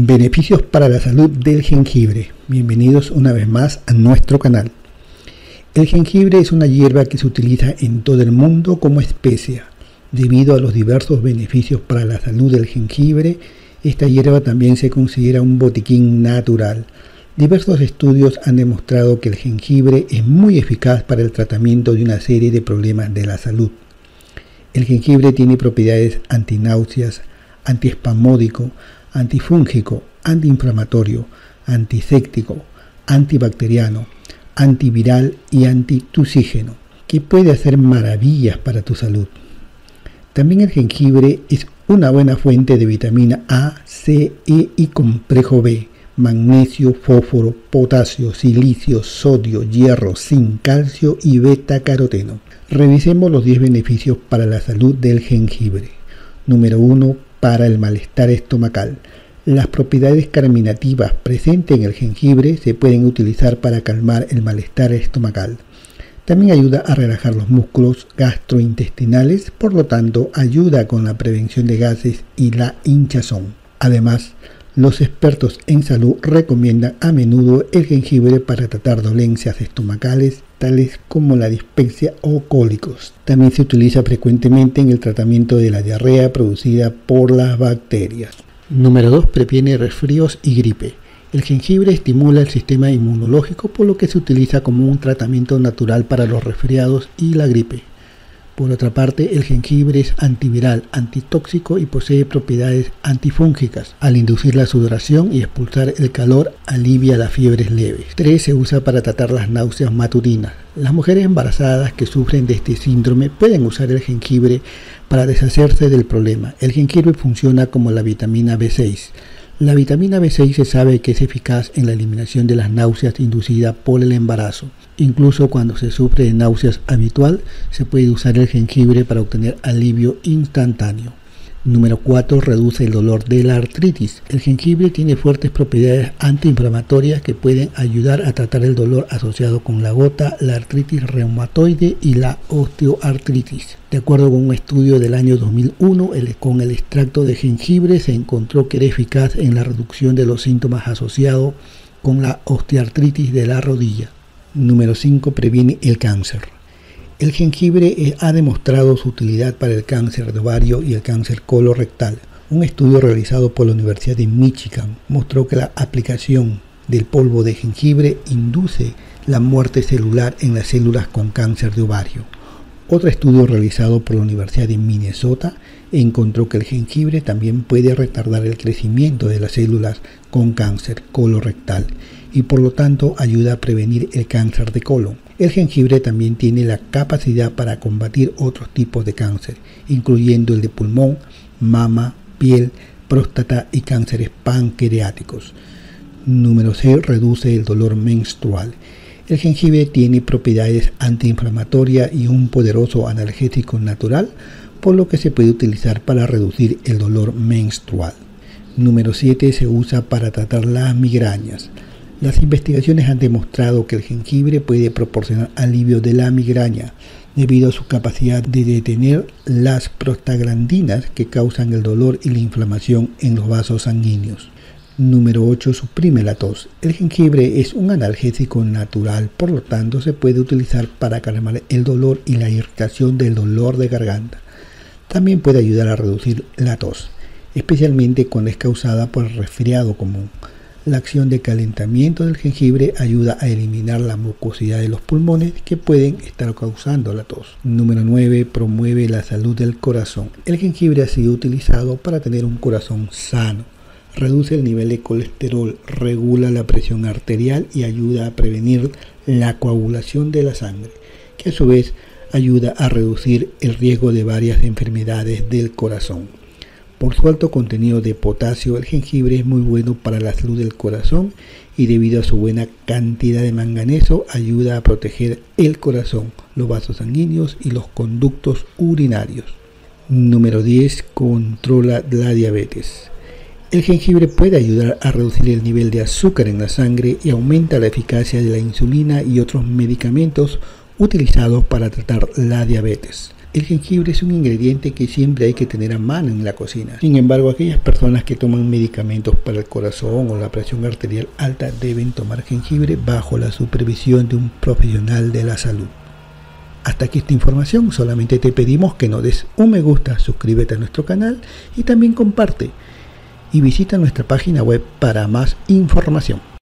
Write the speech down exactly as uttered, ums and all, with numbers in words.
Beneficios para la salud del jengibre. Bienvenidos una vez más a nuestro canal. El jengibre es una hierba que se utiliza en todo el mundo como especia. Debido a los diversos beneficios para la salud del jengibre, esta hierba también se considera un botiquín natural. Diversos estudios han demostrado que el jengibre es muy eficaz para el tratamiento de una serie de problemas de la salud. El jengibre tiene propiedades antináuseas, antiespasmódico, antifúngico, antiinflamatorio, antiséptico, antibacteriano, antiviral y antitusígeno, que puede hacer maravillas para tu salud. También el jengibre es una buena fuente de vitamina A, C, E y complejo B, magnesio, fósforo, potasio, silicio, sodio, hierro, zinc, calcio y beta-caroteno. Revisemos los diez beneficios para la salud del jengibre. Número uno. Para el malestar estomacal. Las propiedades carminativas presentes en el jengibre se pueden utilizar para calmar el malestar estomacal. También ayuda a relajar los músculos gastrointestinales, por lo tanto ayuda con la prevención de gases y la hinchazón. Además, los expertos en salud recomiendan a menudo el jengibre para tratar dolencias estomacales tales como la dispepsia o cólicos. También se utiliza frecuentemente en el tratamiento de la diarrea producida por las bacterias. Número dos. Previene resfríos y gripe. El jengibre estimula el sistema inmunológico, por lo que se utiliza como un tratamiento natural para los resfriados y la gripe. Por otra parte, el jengibre es antiviral, antitóxico y posee propiedades antifúngicas. Al inducir la sudoración y expulsar el calor, alivia las fiebres leves. tres. Se usa para tratar las náuseas matutinas. Las mujeres embarazadas que sufren de este síndrome pueden usar el jengibre para deshacerse del problema. El jengibre funciona como la vitamina B seis. La vitamina B seis se sabe que es eficaz en la eliminación de las náuseas inducidas por el embarazo. Incluso cuando se sufre de náuseas habitual, se puede usar el jengibre para obtener alivio instantáneo. Número cuatro. Reduce el dolor de la artritis. El jengibre tiene fuertes propiedades antiinflamatorias que pueden ayudar a tratar el dolor asociado con la gota, la artritis reumatoide y la osteoartritis. De acuerdo con un estudio del año dos mil uno, el, con el extracto de jengibre se encontró que era eficaz en la reducción de los síntomas asociados con la osteoartritis de la rodilla. Número cinco. Previene el cáncer. El jengibre ha demostrado su utilidad para el cáncer de ovario y el cáncer colorectal. Un estudio realizado por la Universidad de Michigan mostró que la aplicación del polvo de jengibre induce la muerte celular en las células con cáncer de ovario. Otro estudio realizado por la Universidad de Minnesota encontró que el jengibre también puede retardar el crecimiento de las células con cáncer colorectal y por lo tanto ayuda a prevenir el cáncer de colon. El jengibre también tiene la capacidad para combatir otros tipos de cáncer, incluyendo el de pulmón, mama, piel, próstata y cánceres pancreáticos. Número seis. Reduce el dolor menstrual. El jengibre tiene propiedades antiinflamatorias y un poderoso analgésico natural, por lo que se puede utilizar para reducir el dolor menstrual. Número siete. Se usa para tratar las migrañas. Las investigaciones han demostrado que el jengibre puede proporcionar alivio de la migraña debido a su capacidad de detener las prostaglandinas que causan el dolor y la inflamación en los vasos sanguíneos. Número ocho. Suprime la tos. El jengibre es un analgésico natural, por lo tanto se puede utilizar para calmar el dolor y la irritación del dolor de garganta. También puede ayudar a reducir la tos, especialmente cuando es causada por el resfriado común. La acción de calentamiento del jengibre ayuda a eliminar la mucosidad de los pulmones que pueden estar causando la tos. Número nueve. Promueve la salud del corazón. El jengibre ha sido utilizado para tener un corazón sano. Reduce el nivel de colesterol, regula la presión arterial y ayuda a prevenir la coagulación de la sangre, que a su vez ayuda a reducir el riesgo de varias enfermedades del corazón. Por su alto contenido de potasio, el jengibre es muy bueno para la salud del corazón y debido a su buena cantidad de manganeso ayuda a proteger el corazón, los vasos sanguíneos y los conductos urinarios. Número diez. Controla la diabetes. El jengibre puede ayudar a reducir el nivel de azúcar en la sangre y aumenta la eficacia de la insulina y otros medicamentos utilizados para tratar la diabetes. El jengibre es un ingrediente que siempre hay que tener a mano en la cocina. Sin embargo, aquellas personas que toman medicamentos para el corazón o la presión arterial alta deben tomar jengibre bajo la supervisión de un profesional de la salud. Hasta aquí esta información. Solamente te pedimos que nos des un me gusta, suscríbete a nuestro canal y también comparte. Y visita nuestra página web para más información.